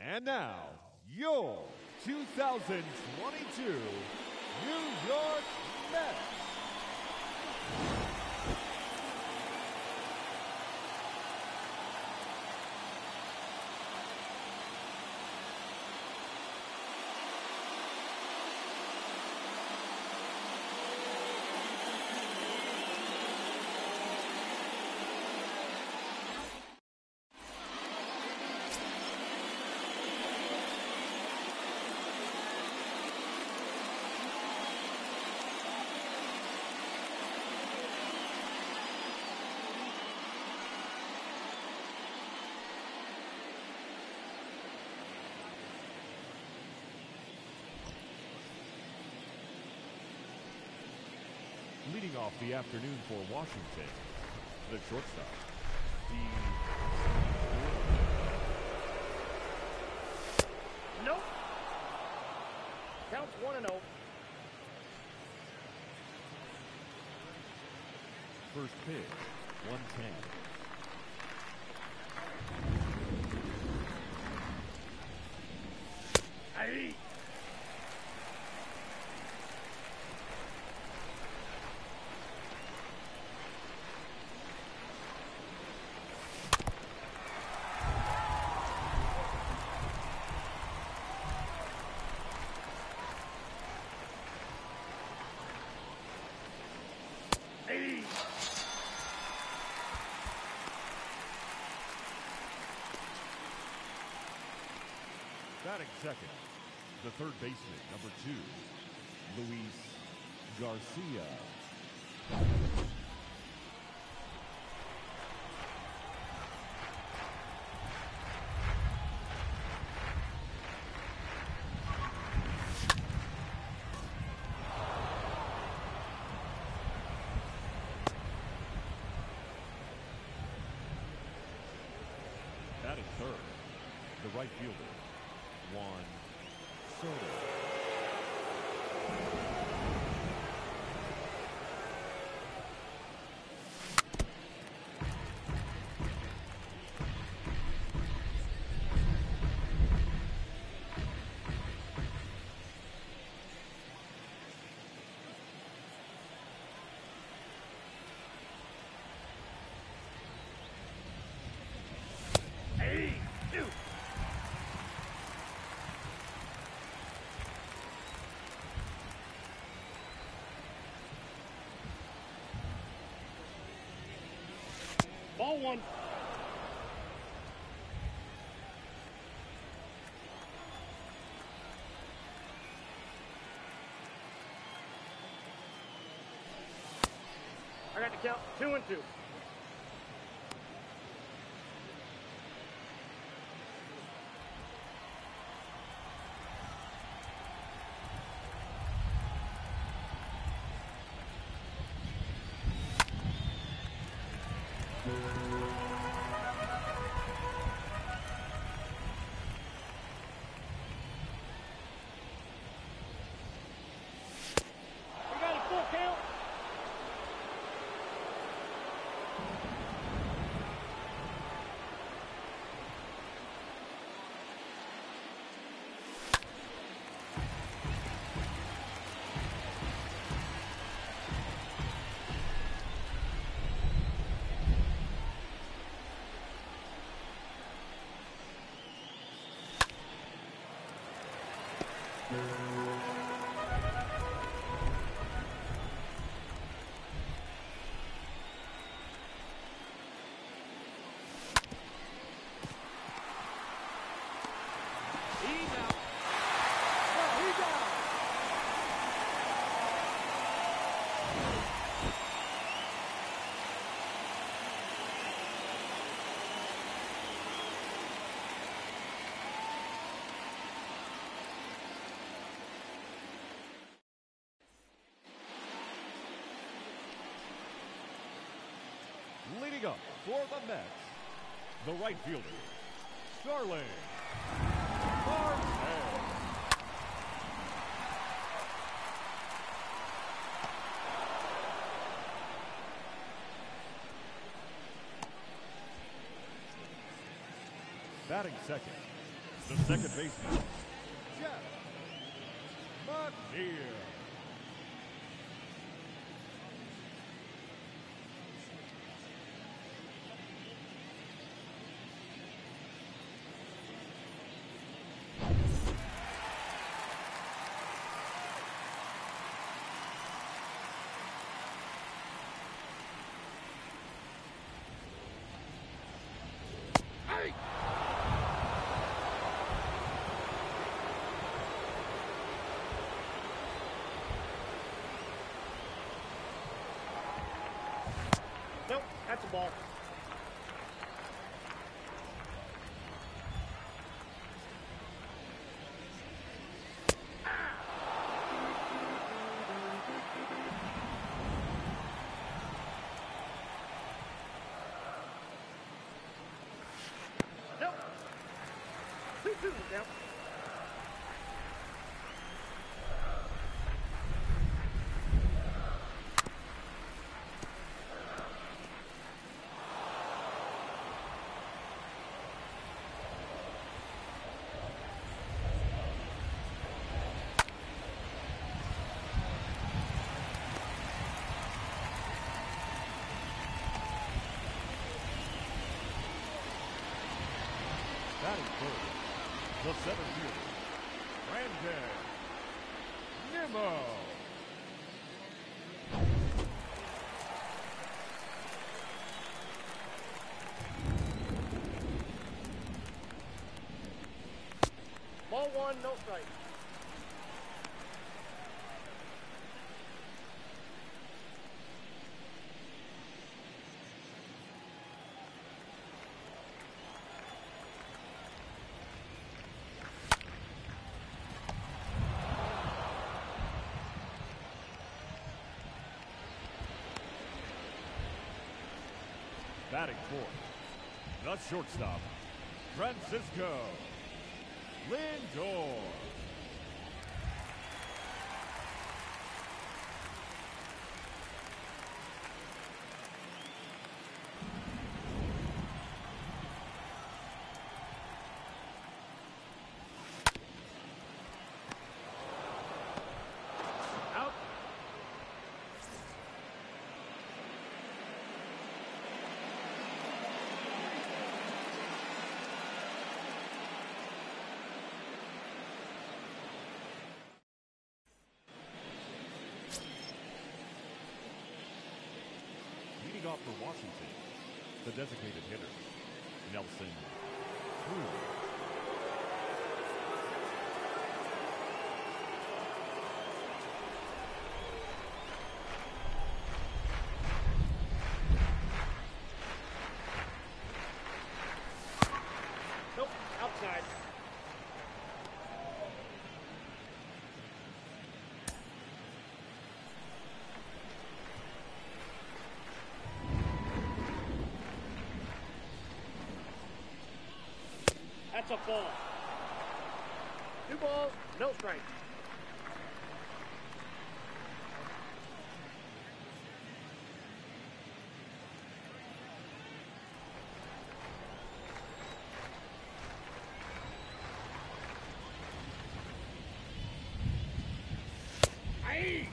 And now, your 2022 New York Mets. Leading off the afternoon for Washington, the shortstop, Dee. Nope. Counts 1-0. First pitch, 1-10. Aye. Batting second, the third baseman, number 2, Luis Garcia. Batting third, the right fielder, Juan Soto. Ball one. I got to count 2-2. Coming up for the Mets, the right fielder, Starling Marte. Batting second, the second baseman, Jeff McNeil. Nope, that's a ball. Nope. Nope. The seventh year, Brandon Nimmo. Ball one, no strike. Batting fourth, the shortstop, Francisco Lindor. Off for Washington, the designated hitter, Nelson Cruz. That's a ball. Two balls, no strike. Aye.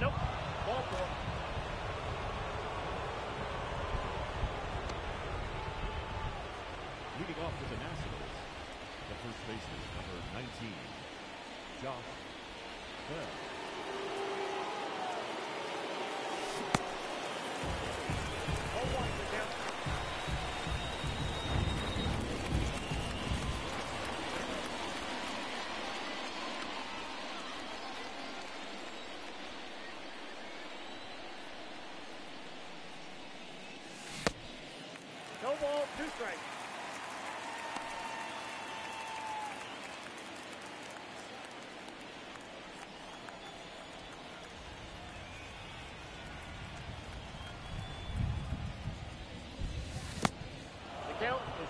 Nope. Ball four. baseman, number 19, Josh Bell.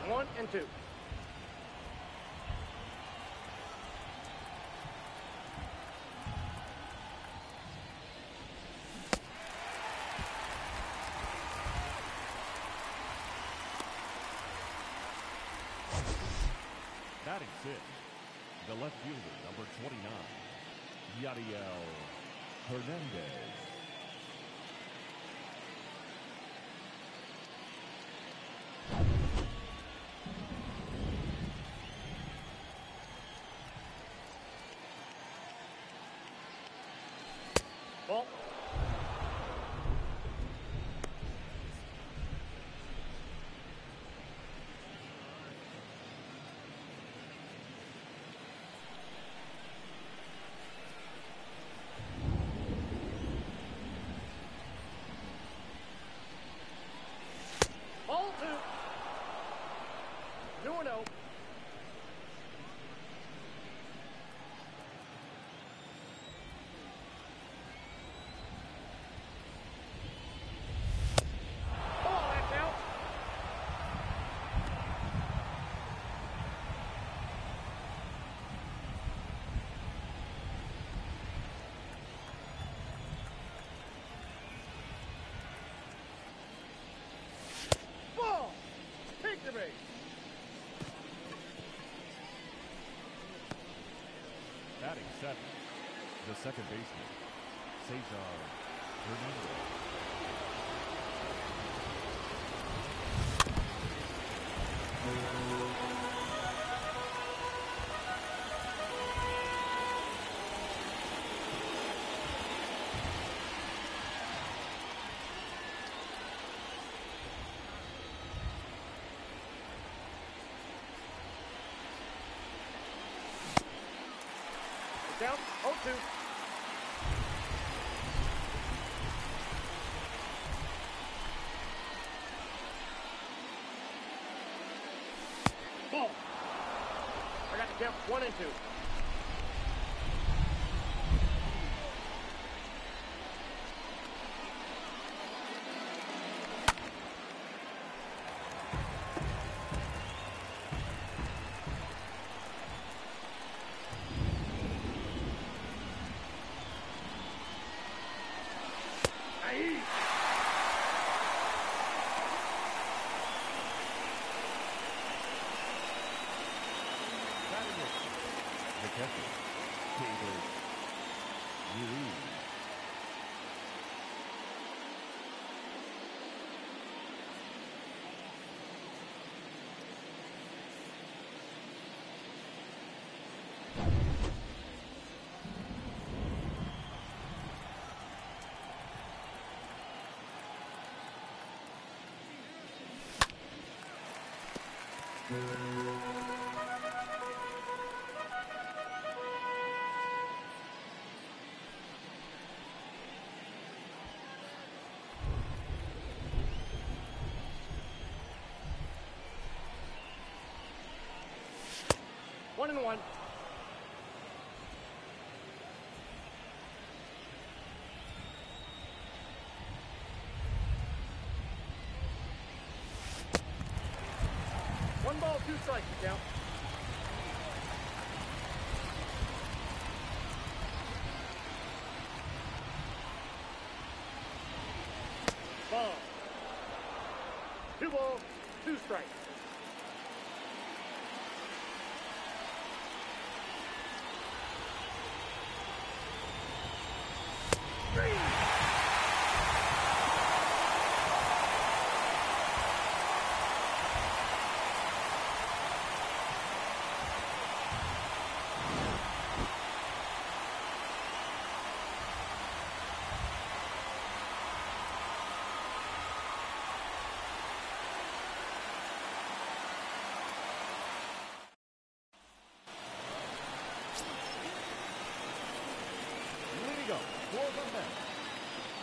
One and two. Batting fifth, the left fielder, number 29, Yadiel Hernandez. Batting seven, the second baseman, Cesar Hernandez. Down 0-2. Ball. I got the count 1-2. Keibert Ruiz. One and one. One ball, two strikes now. Ball. Two balls, two strikes.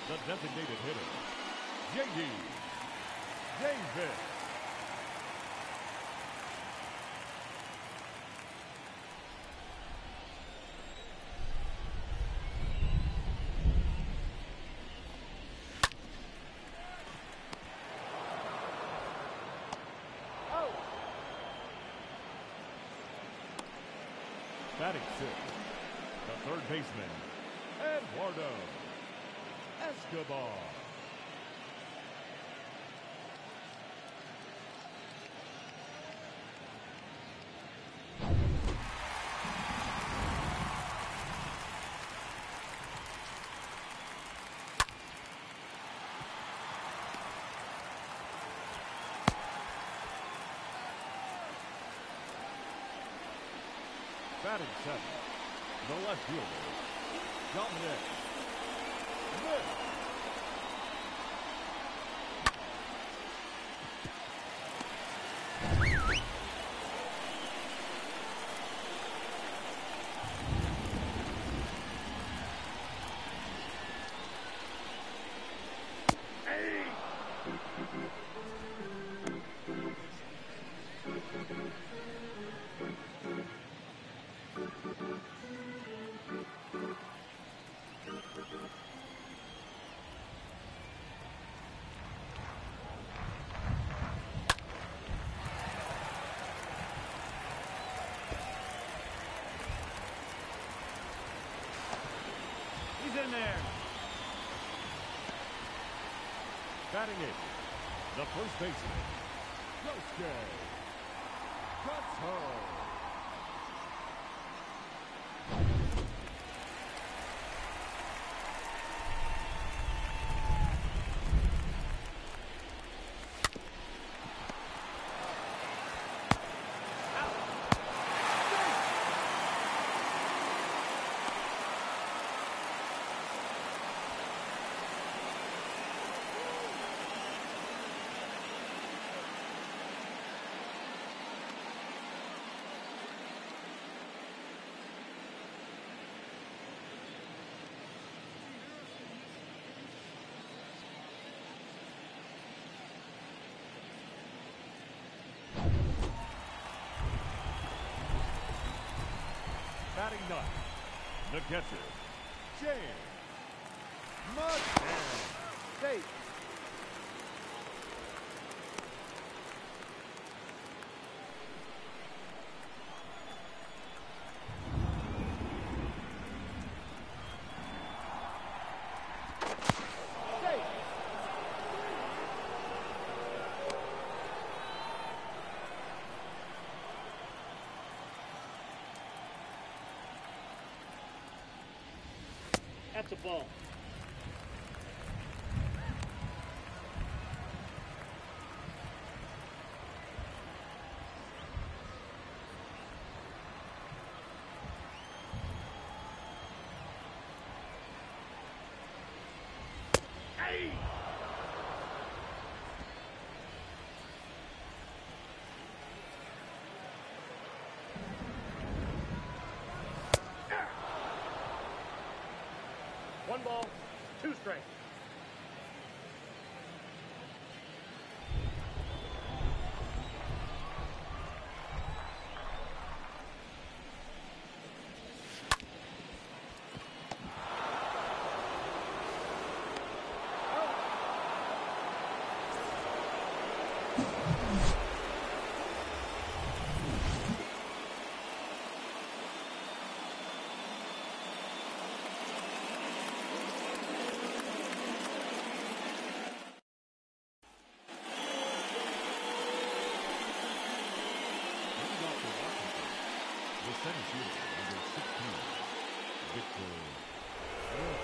the designated hitter, J.D. Davis. Batting six, the third baseman, Eduardo Escobar. Batting seven, the left fielder, Dominic Smith. Batting it, the first baseman, Josuke Cuttone. Batting nine, the catcher, James McCann. That's a ball. Hey! One ball, two strikes. Number 16, Victor Robles.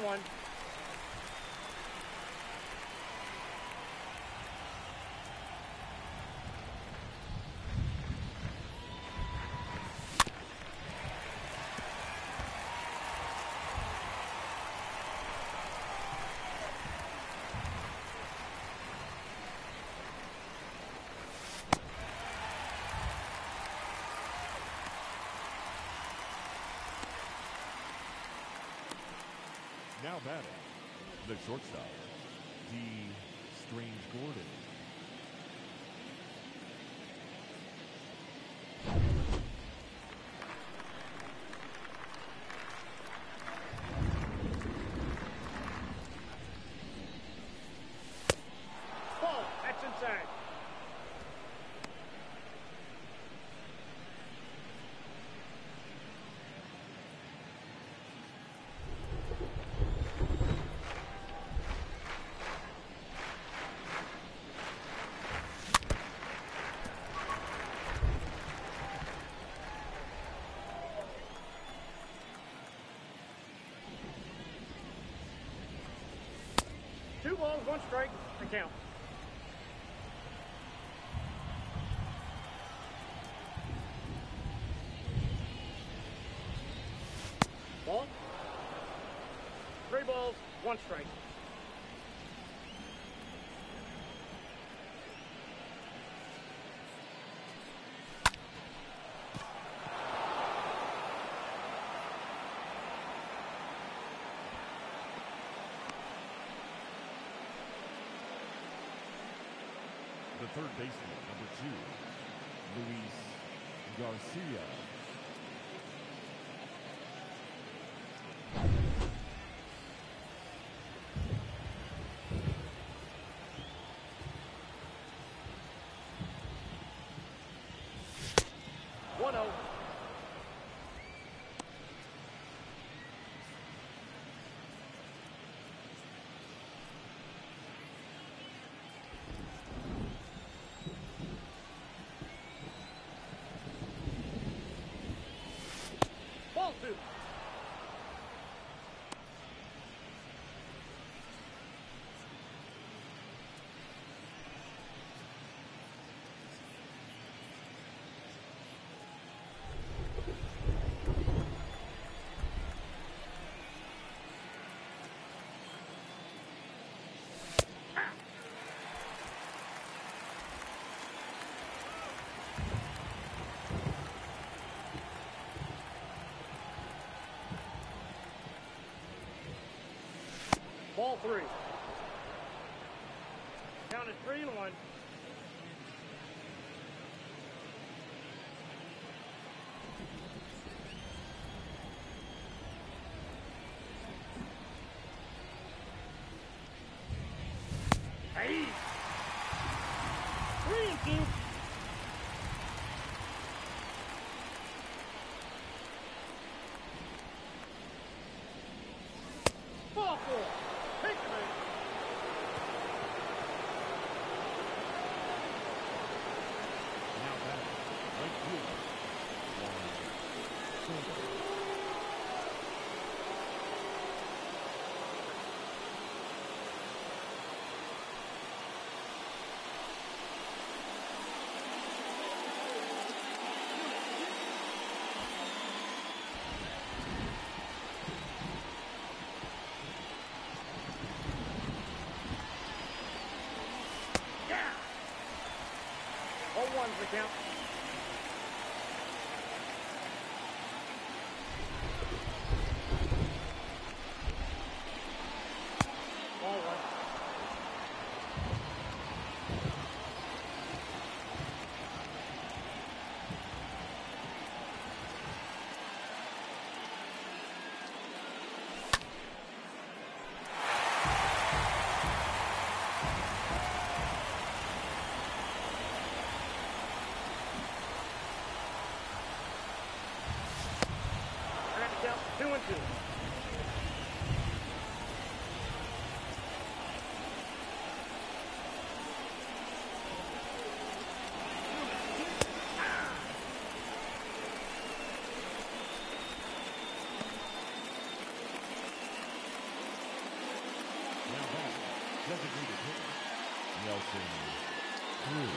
0-1. Now batting, the shortstop, Dee Strange-Gordon. One strike, the count. Ball. 3 balls, 1 strike. Third baseman, number 2, Luis Garcia. Ball 3. Count is 3-1. Hey! 3-2. Ball 4. The count. Nelson Cruz.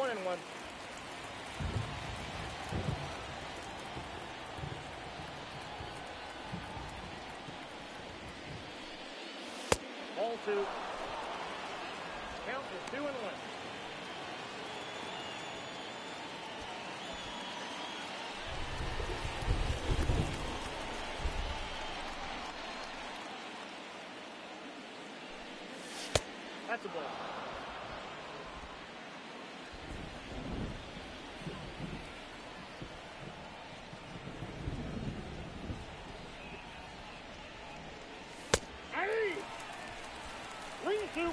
1-1. Ball two. Count is 2-1. That's a ball. Hey! Lean to.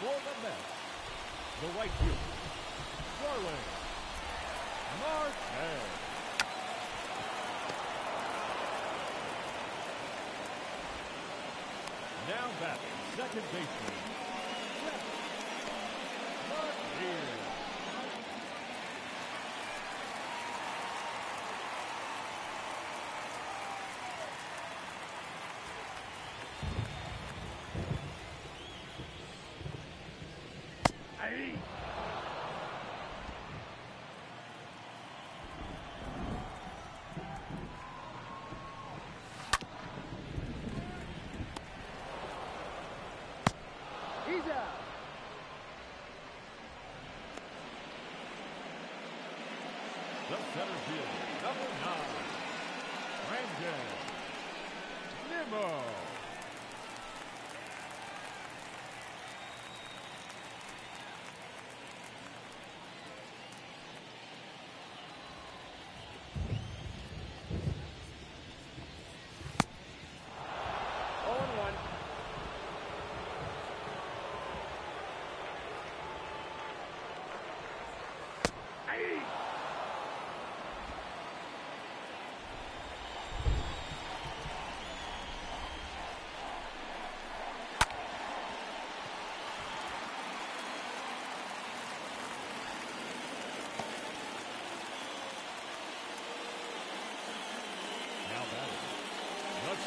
For the Mets, the right fielder, Starling Marte. Now batting second baseman, Jeff McNeil. The center fielder, number 9, Hernandez. Nimmo.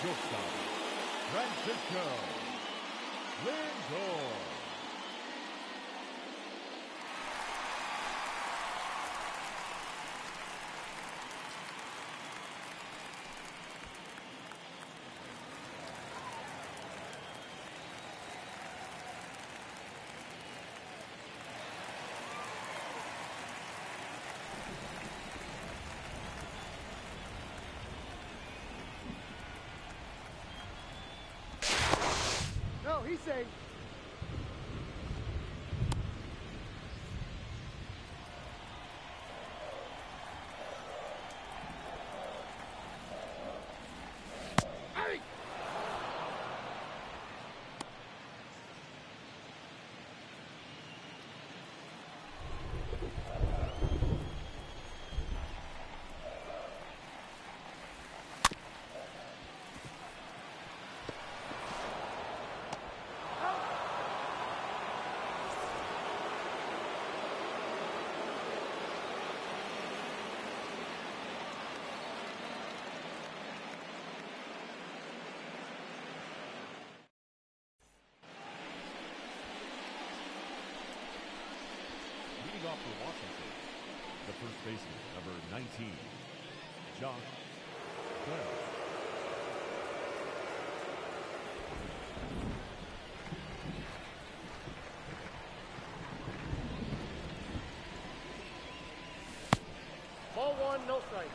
Shortstop, Francisco Lindor. He said, hey! for Washington, the first baseman, number 19, Josh Bell. Ball one, no strike.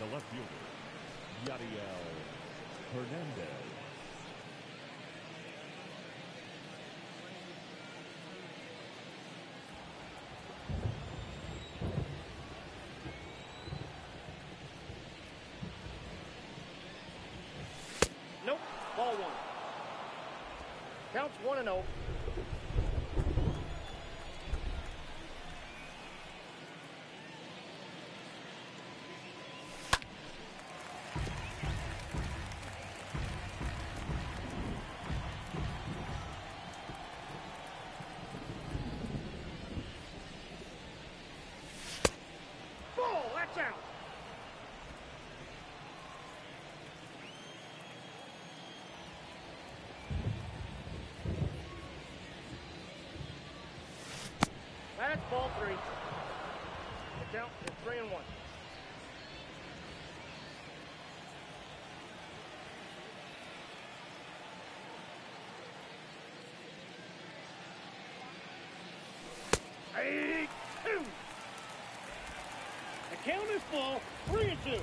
the left fielder, Yadiel Hernandez. Nope, ball one. Counts 1-0. That's ball three. The count is 3-1. A two. The count is full. 3-2.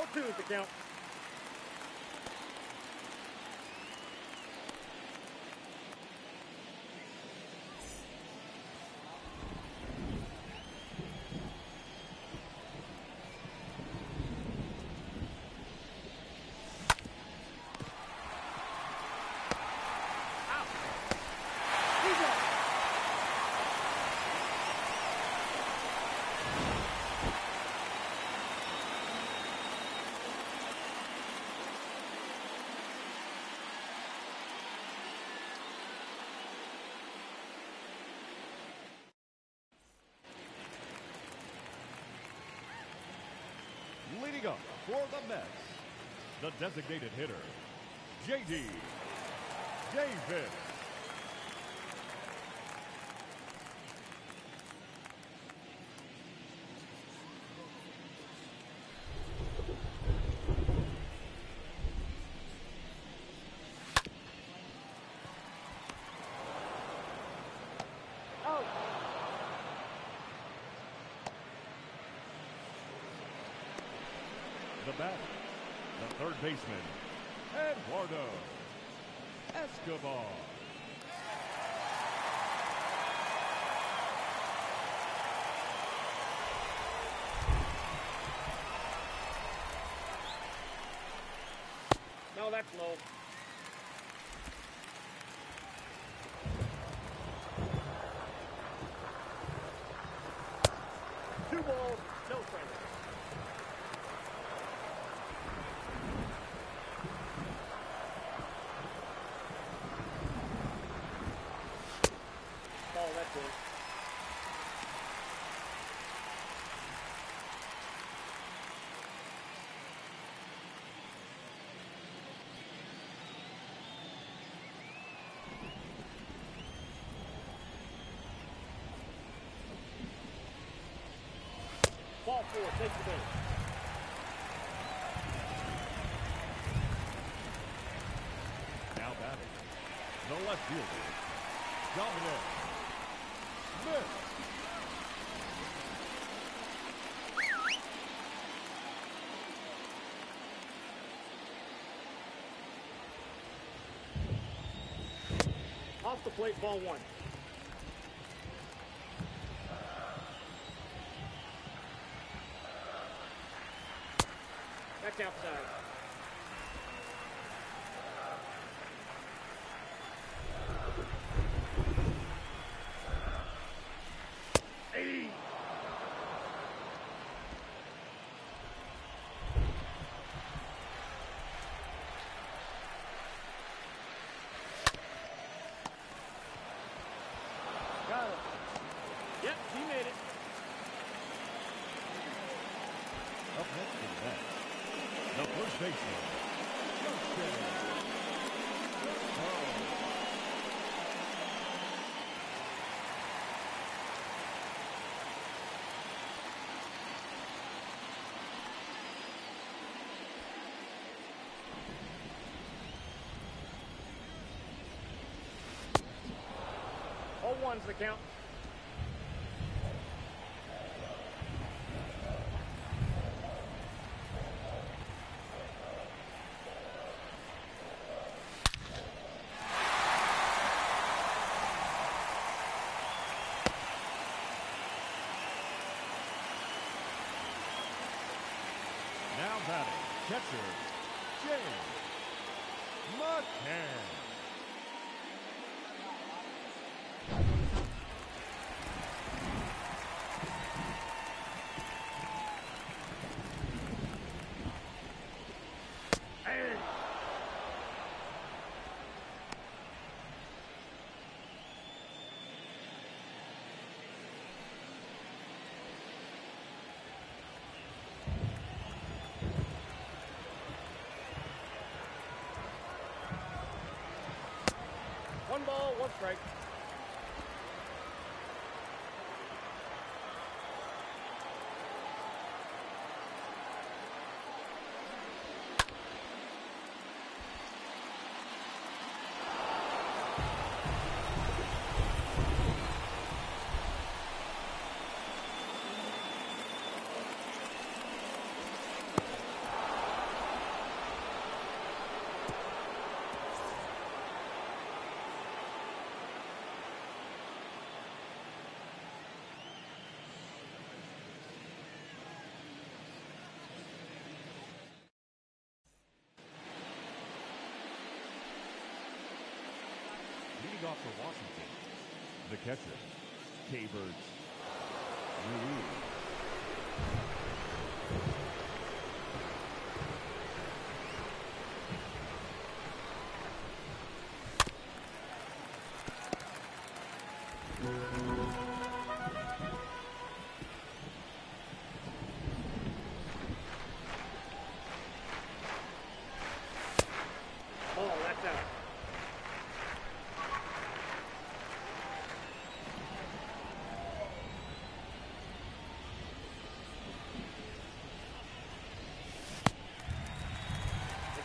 Oh, 2 is the count. Leading up for the Mets, the designated hitter, J.D. Davis. The third baseman, Eduardo Escobar. No, that's low. Ball 4, take the base. Now batting, the left fielder, Dominic Smith. Off the plate, ball one. Back outside. One's the count. Now batting, catcher, James McCann. One ball, one strike. Off for Washington, the catcher, Keibert Ruiz.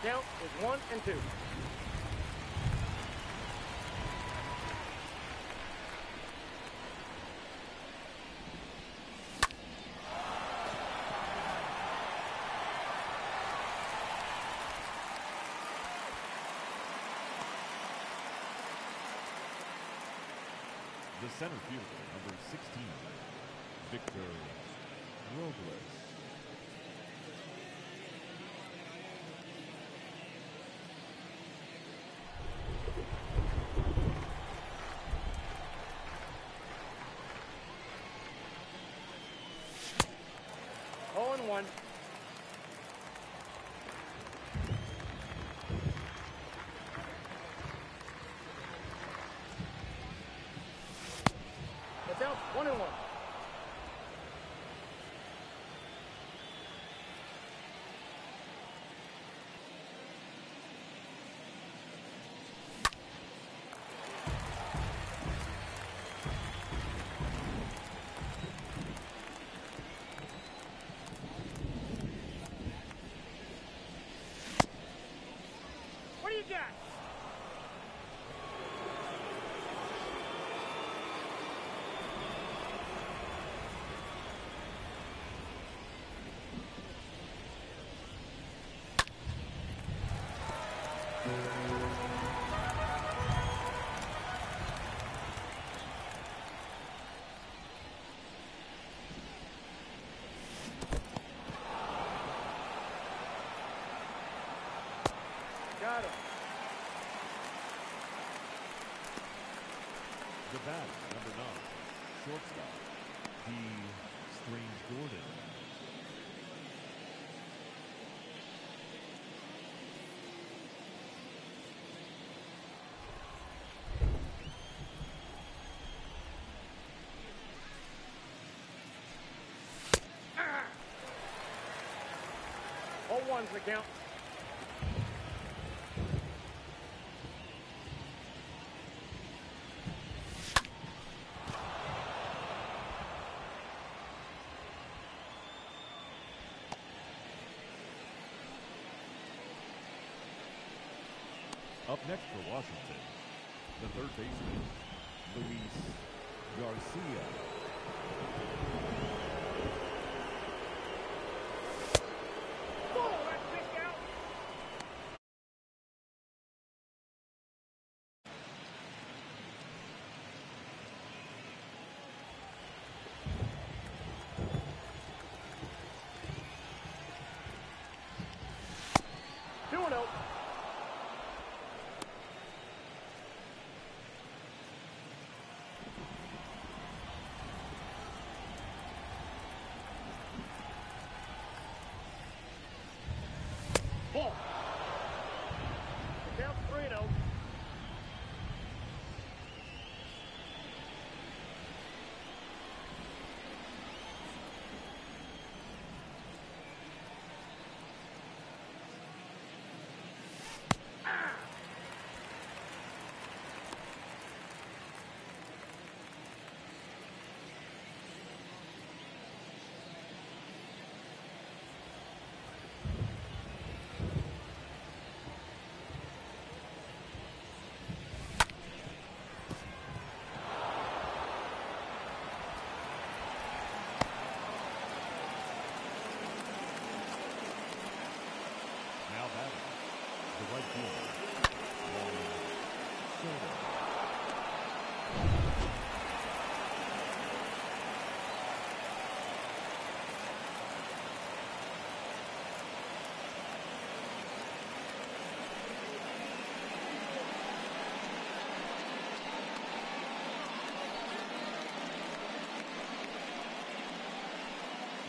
Count is 1-2. The center fielder, number 16, Victor Robles. One. That's out, 1-1. to bat, number 9, shortstop, Dee Strange-Gordon. One's the count. Up next for Washington, the third baseman, Luis Garcia.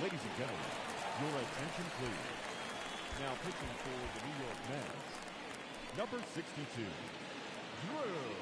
Ladies and gentlemen, your attention please. Now pitching for the New York Mets, number 62, Drew.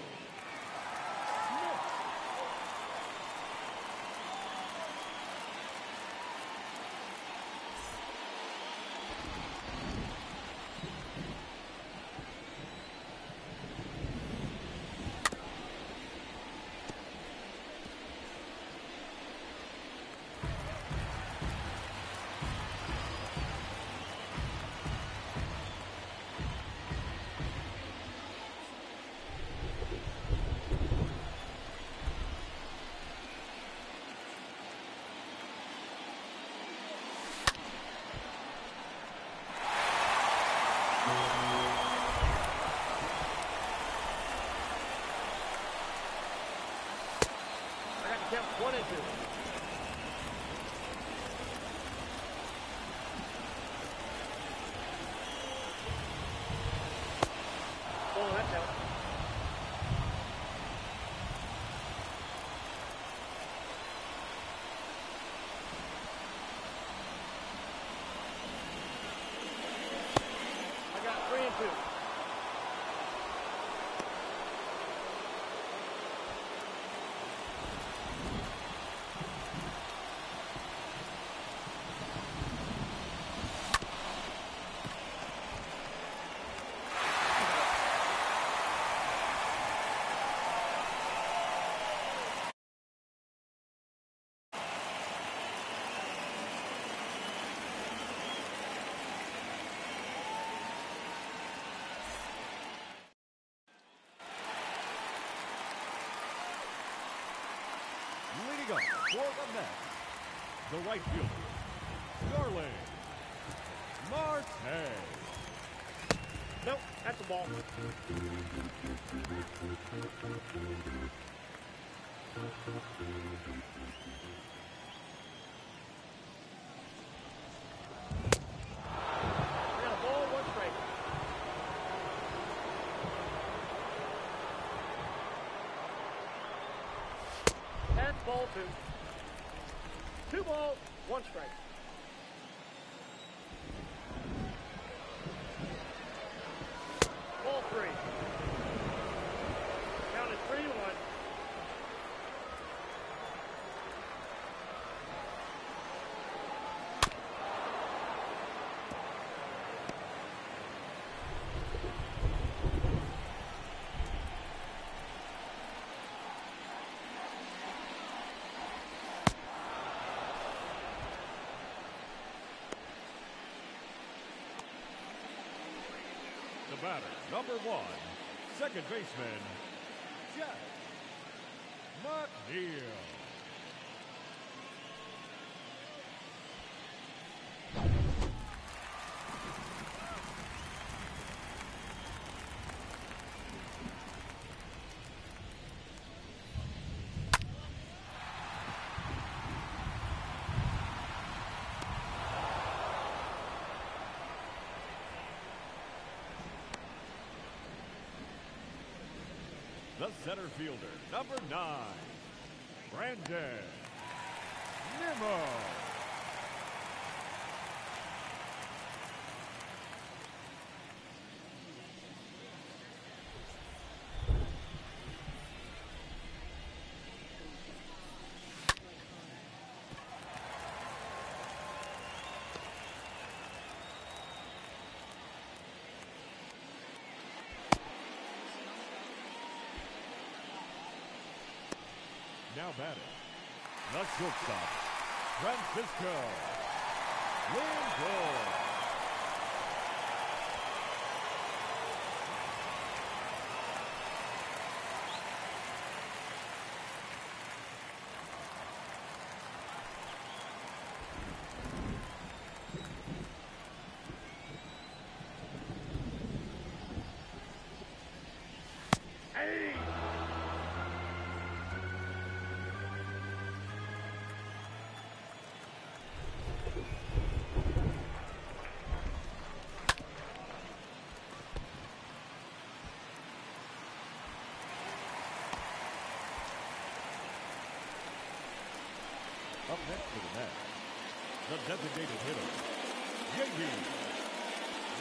One and two. For the Mets, the right fielder, Starling Marte. Nope, that's a ball. 2-2. 2-1 strike. Ball three. Count is 3-1. Batter number one, second baseman, Jeff McNeil. The center fielder, number 9, Brandon Nimmo. Now batting, the shortstop, Francisco Lindor. Up next for the Mets, the designated hitter, J.D.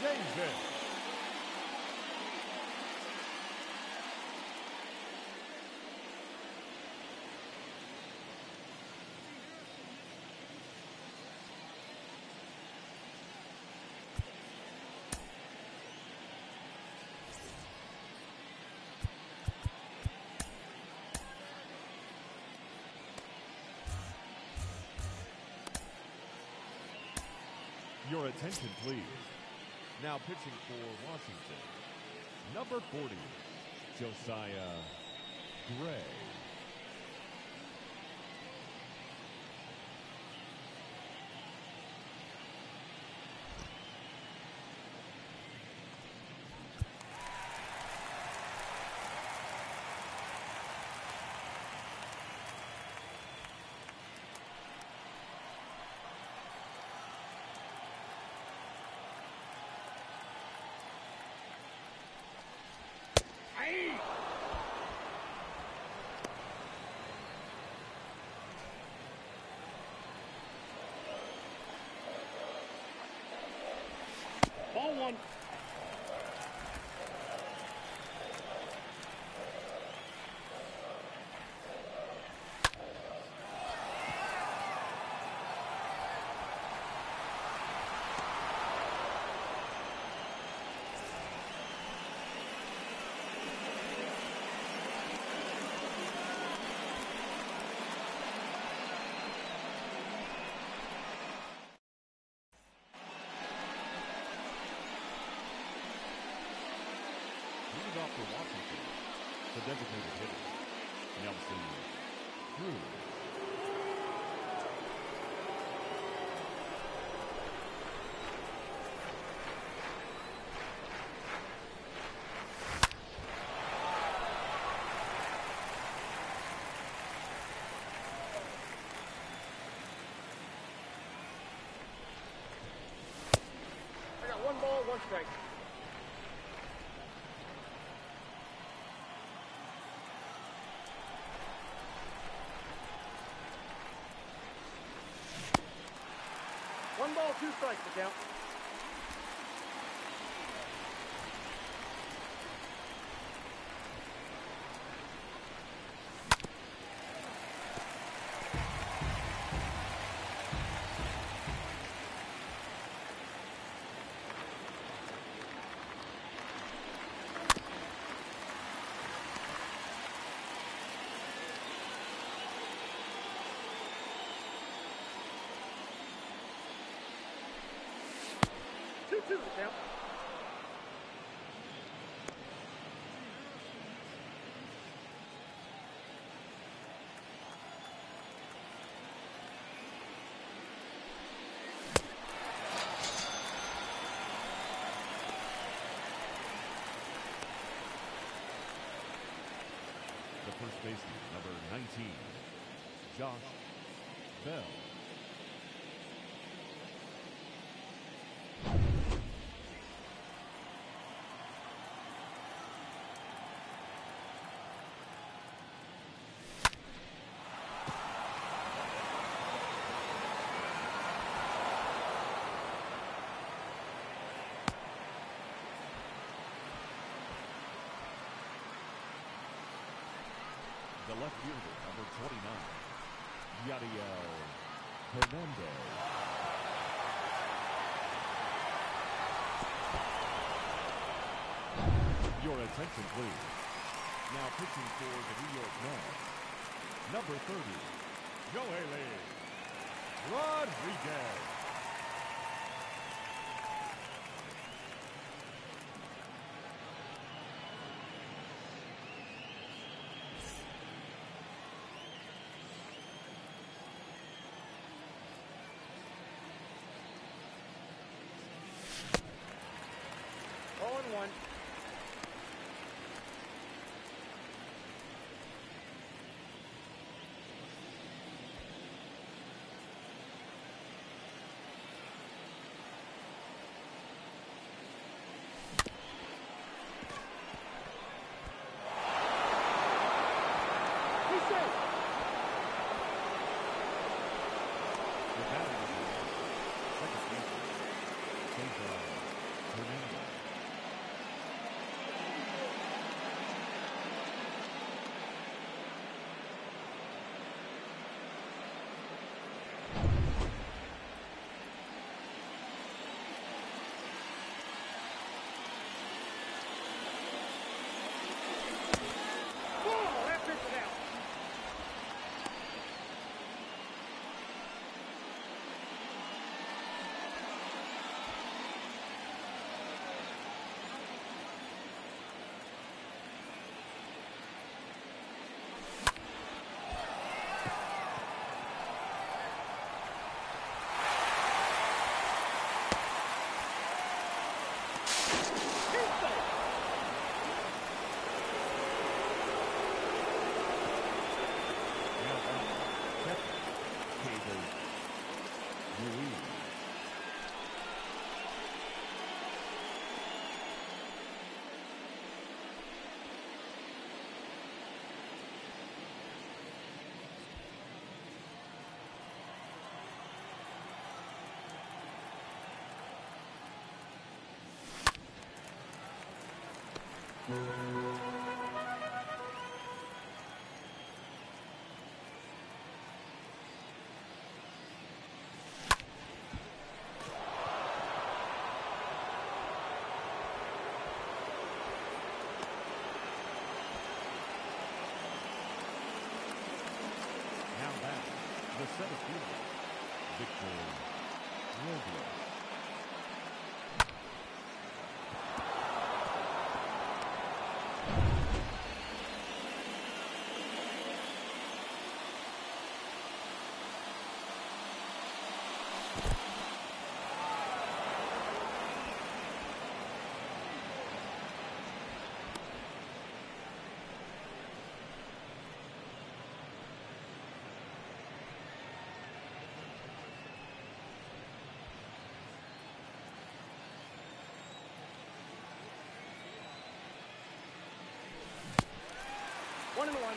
Davis. Your attention, please. Now pitching for Washington, number 40, Josiah Gray. Ball one. For Washington, the designated hitter, Nelson Cruz. I got 1 ball, 1 strike. ball, two strikes to count. Two to count. The first baseman, number 19, Josh Bell. The left fielder, number 29, Yadiel Hernandez. Your attention, please. Now pitching for the New York Mets, number 30, Joely Rodríguez. One. The seventh fielder, Victor Robles. One and one.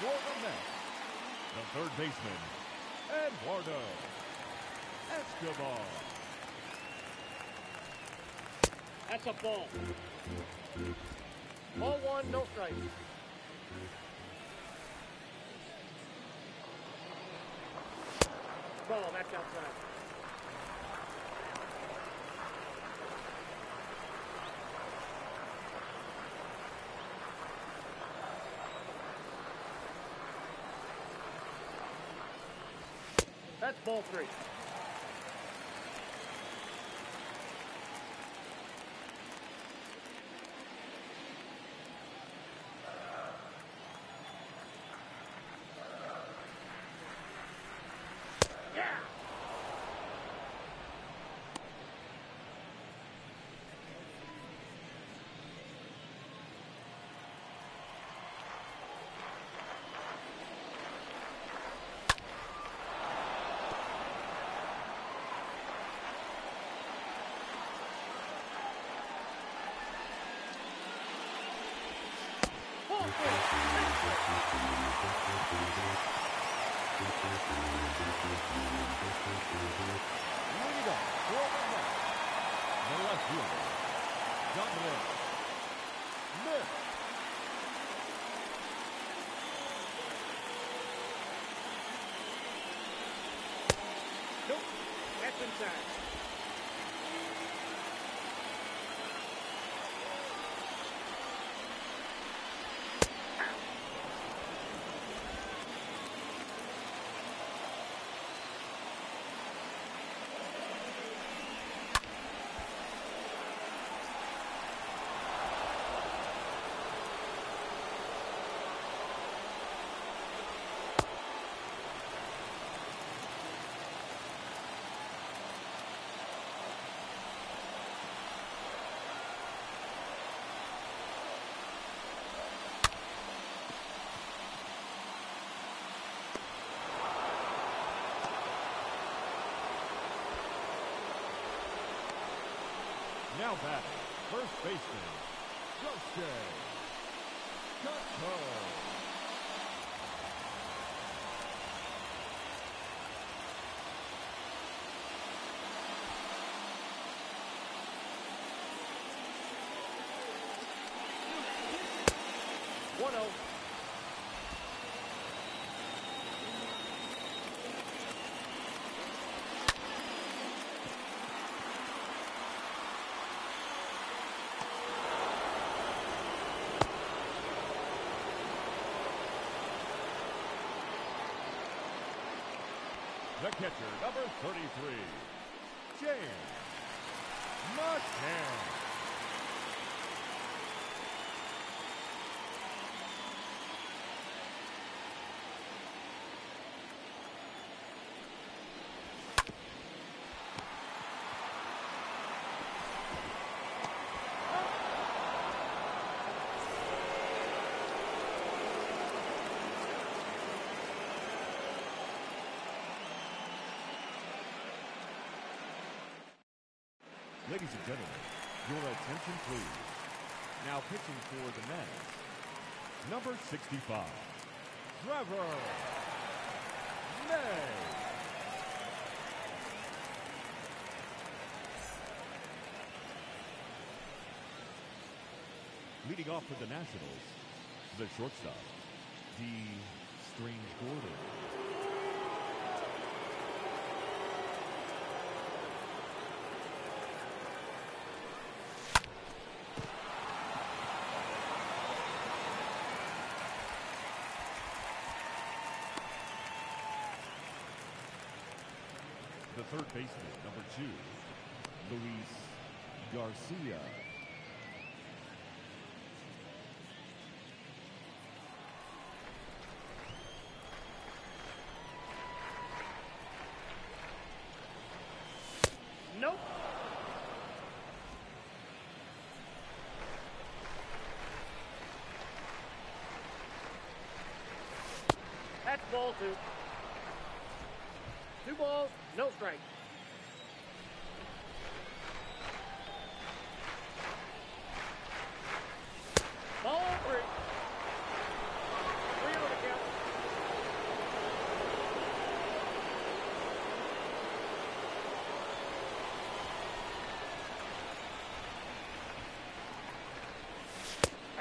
for the Mets, the third baseman, Eduardo Escobar. That's a ball. Ball one, no strike. Ball, that's outside. That's ball three. Nope, that's inside. Now batting, first baseman, Josiah Gray. 1-0. The catcher, number 33, James McCann. Ladies and gentlemen, your attention please. Now pitching for the Mets, number 65, Trevor May. Leading off for the Nationals, the shortstop, Dee Strange-Gordon. Third baseman, number 2, Luis Garcia. Nope. That's ball 2. 2 balls, no strike. Ball 3. 3 on the count.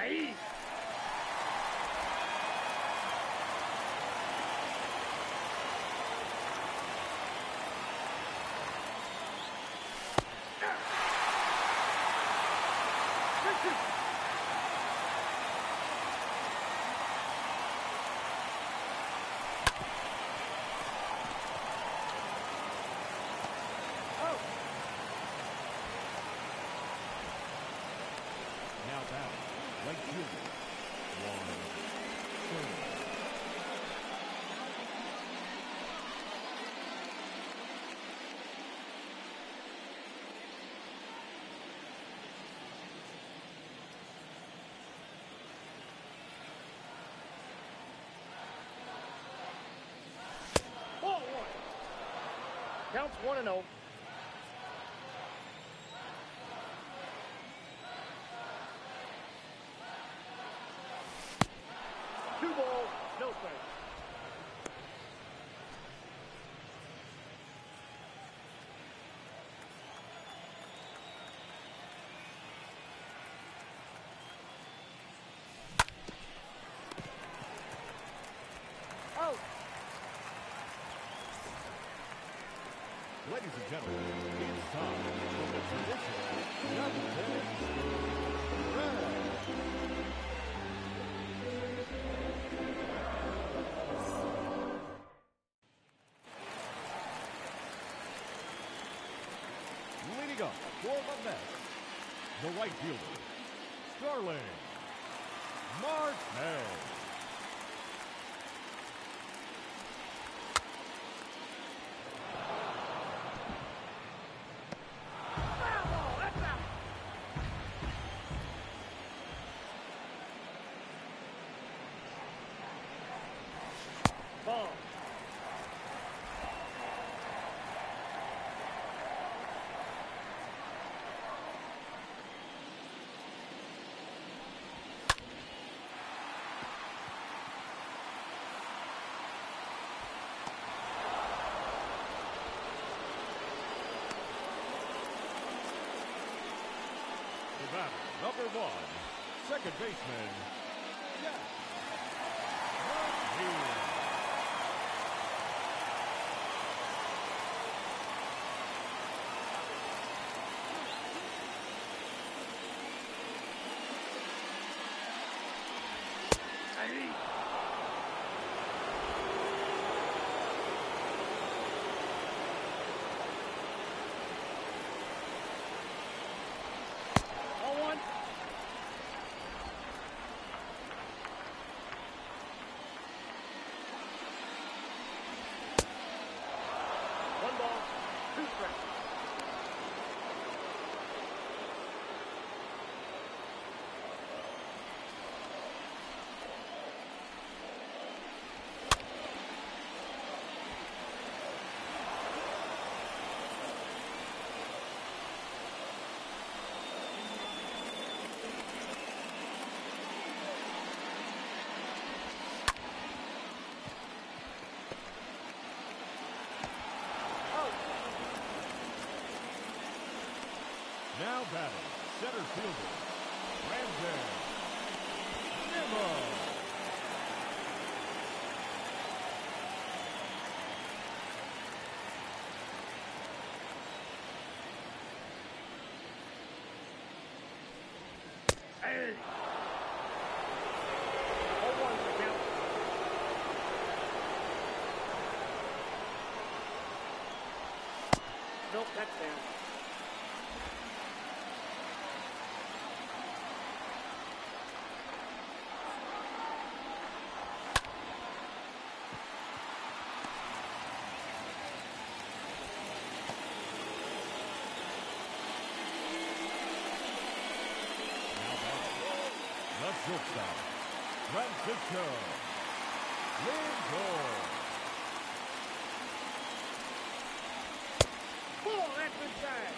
ahí. Counts 1-0. Two balls, no strikes. Ladies and gentlemen, it's time for the traditional Jump. Leading up for the Mets, the right fielder, Starling Marte. Number one, second baseman, Jeff McNeil. Now batting, center fielder, Brandon Nimmo. Hey! Nope, that's down. Shortstop, Francisco Lindor. Full at the side.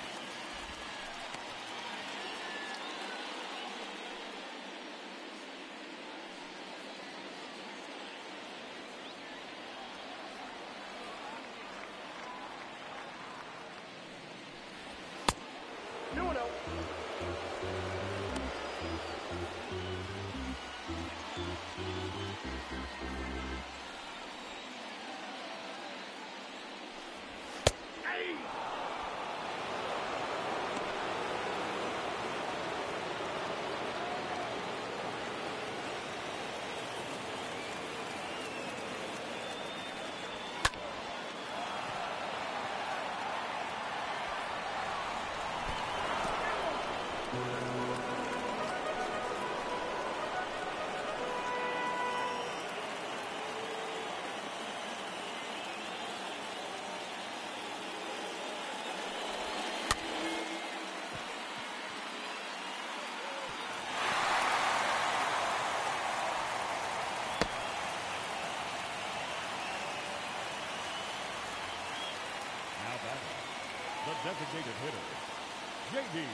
designated hitter, J.D.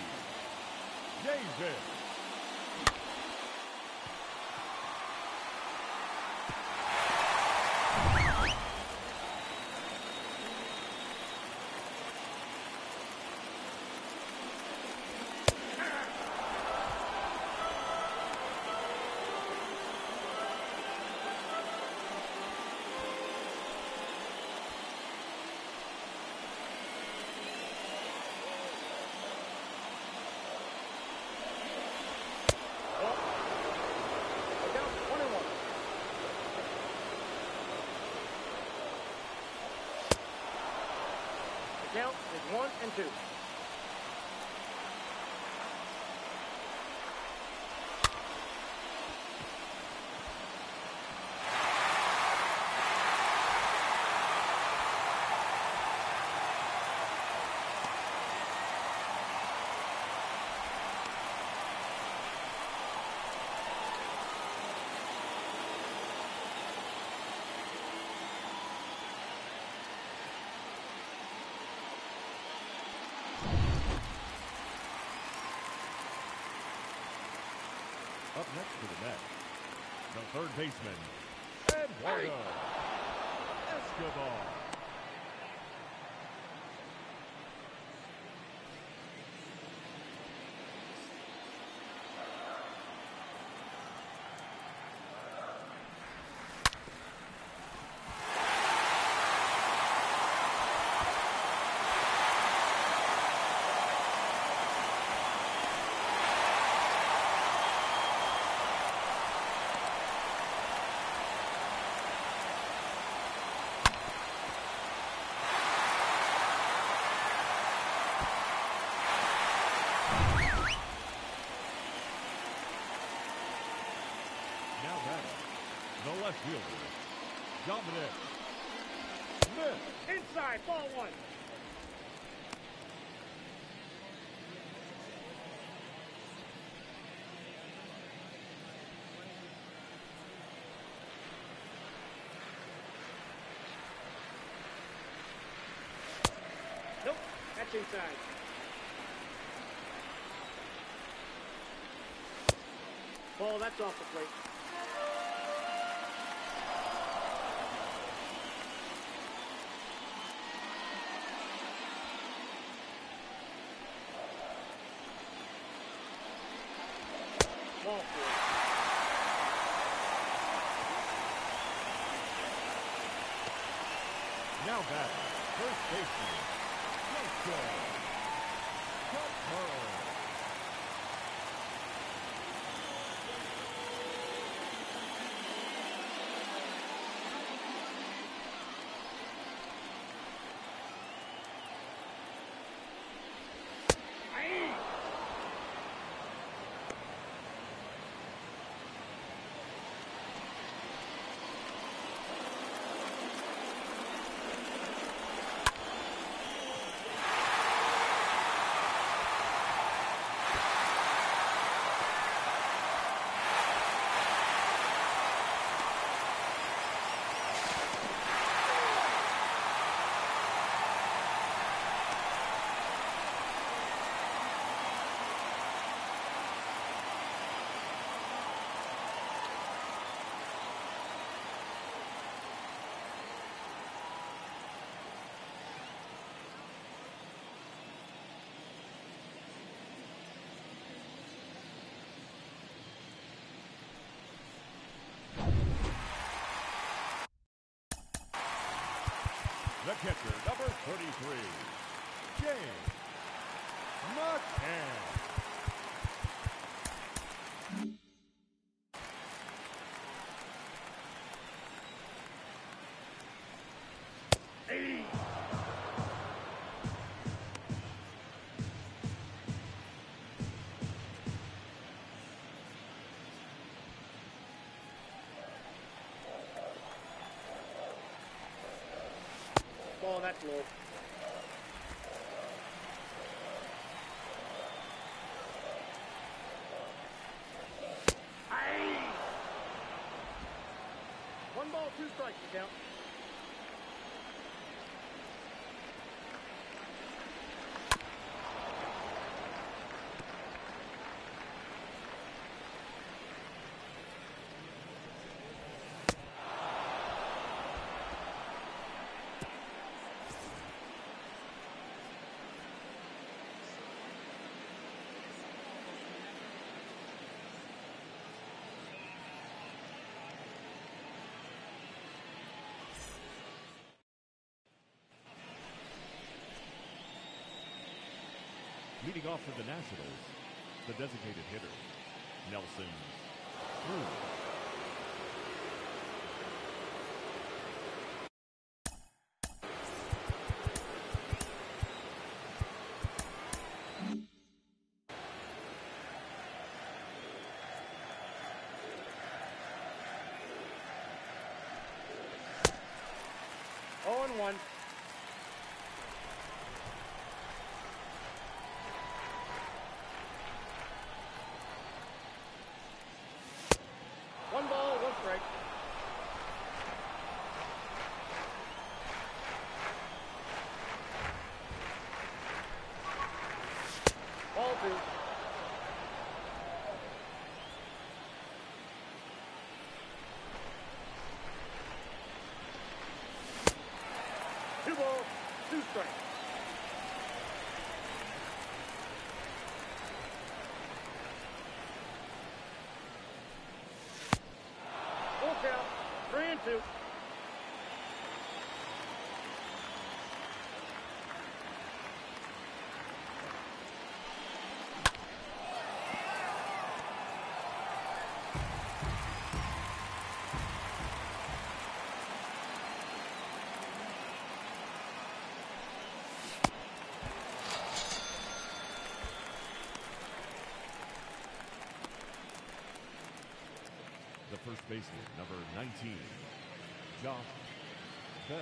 Davis. Count is 1-2. Up next to the Mets, the third baseman, Eduardo Escobar. Left fielder, Dominic Smith. Inside, ball one. Nope, that's inside. Ball, that's off the plate. Now back, first baseman, the catcher, number 33, James McCann. Oh, that's low. Aye. 1 ball, 2 strikes to count. lead off for the Nationals, the designated hitter, Nelson Cruz. Two. The first baseman, number 19. Josh Bell.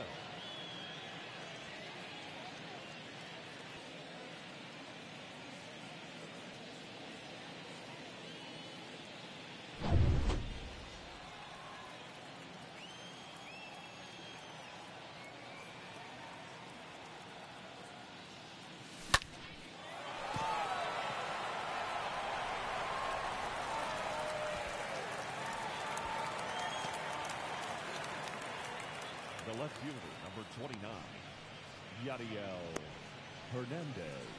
The left fielder, number 29, Yadiel Hernandez.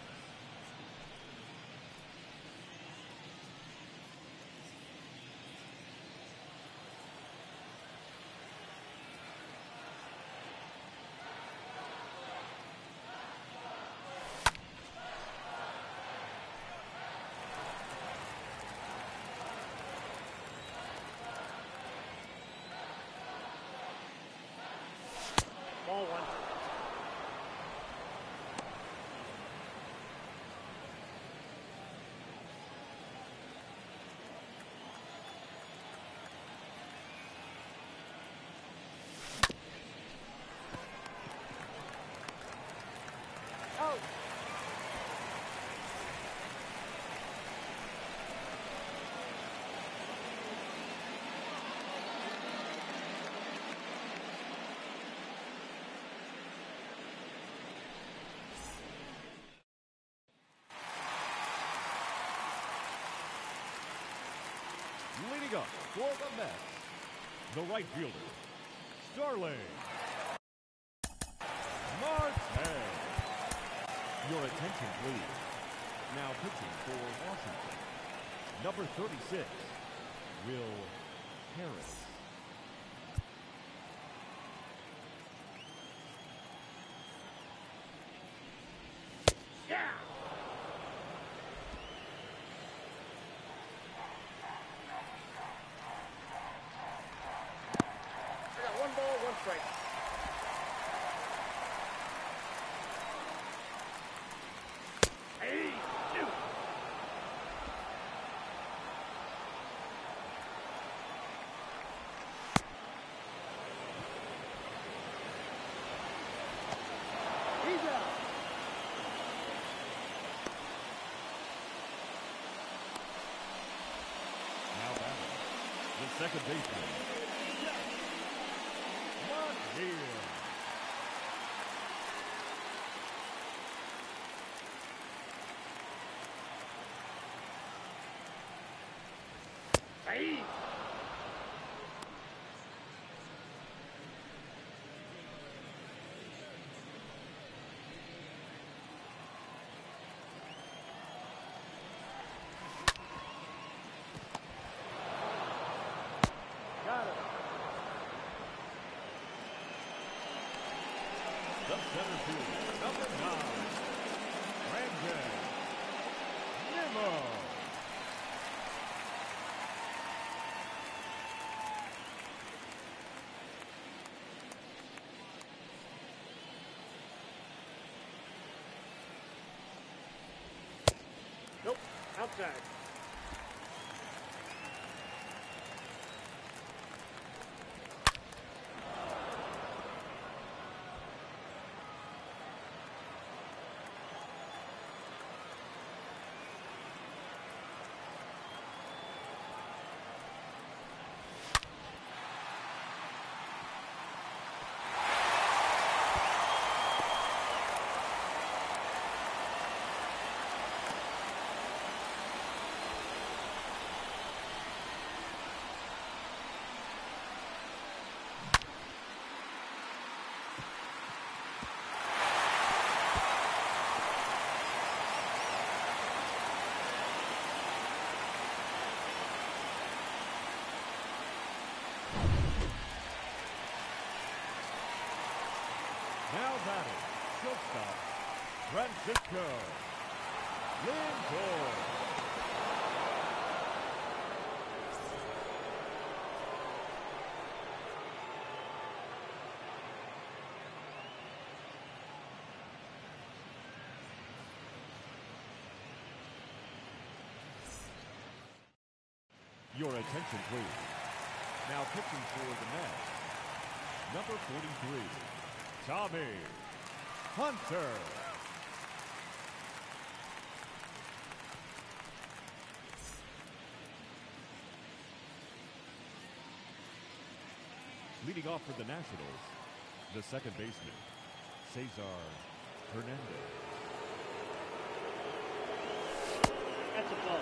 Leading up for the Mets, the right fielder, Starling Marte. Your attention, please. Now pitching for Washington, number 36, Will Harris. Second baseman. Not here. Hey. Center field, number 9, Randy Outside. Now batting, shortstop, Francisco Lindor. Your attention, please. Now pitching for the Mets, number 43. Tommy Hunter. Leading off for the Nationals, the second baseman, Cesar Hernandez. That's a ball.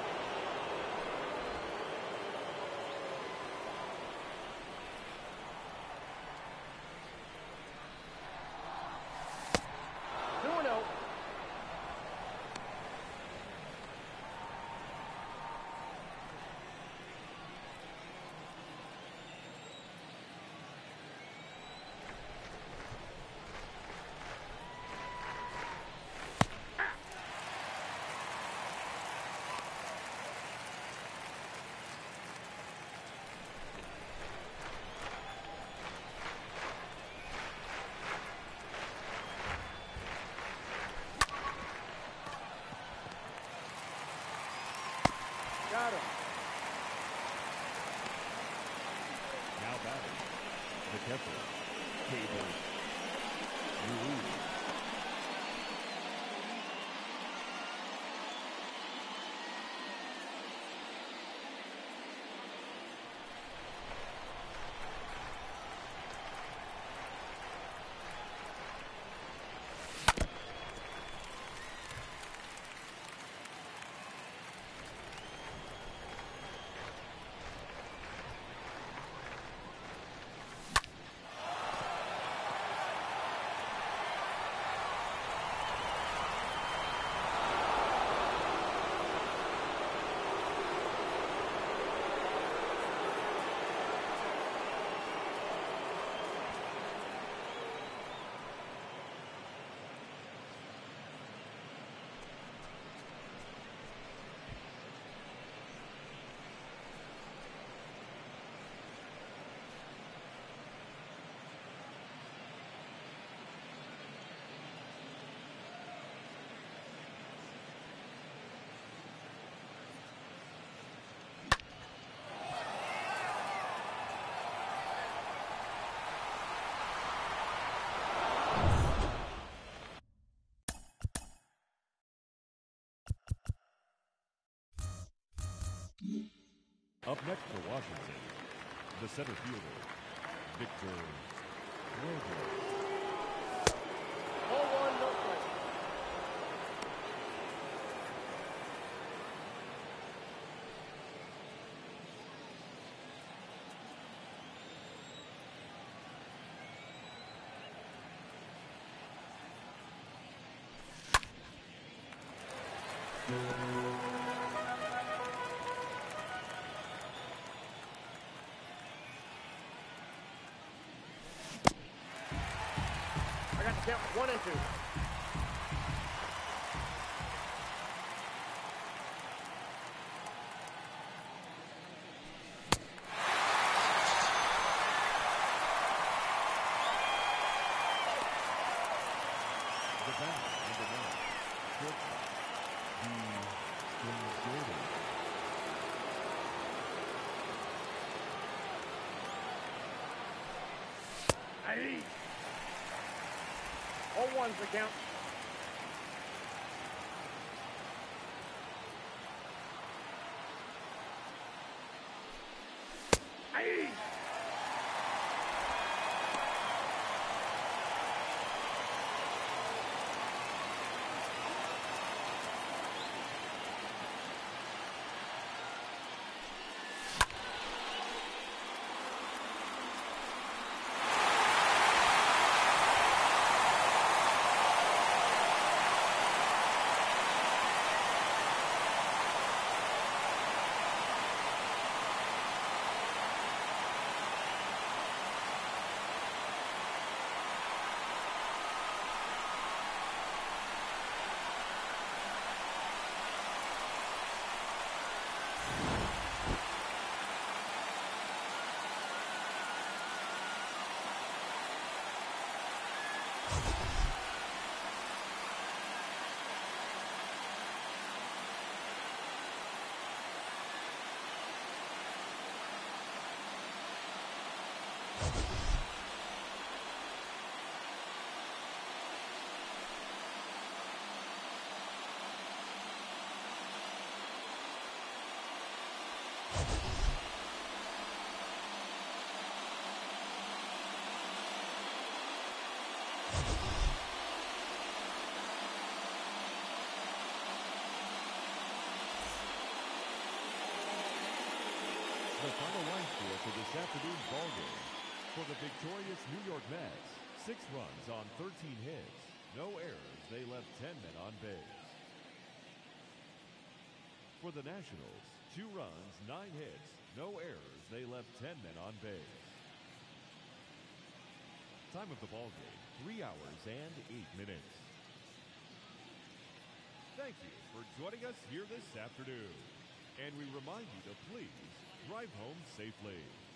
Got him. Now batting, the catcher, Keibert Ruiz. Up next for Washington, the center fielder, Victor Robles. Ball one, no strike. Count 1 and 2. The back, number 9, shortstop, Dee Strange-Gordon. Ahí. 0-1's the count. Ahí. The final line score for this afternoon's ballgame. For the victorious New York Mets, 6 runs on 13 hits. No errors. They left 10 men on base. For the Nationals, 2 runs, 9 hits. No errors. They left 10 men on base. Time of the ballgame, 3 hours and 8 minutes. Thank you for joining us here this afternoon. And we remind you to please drive home safely.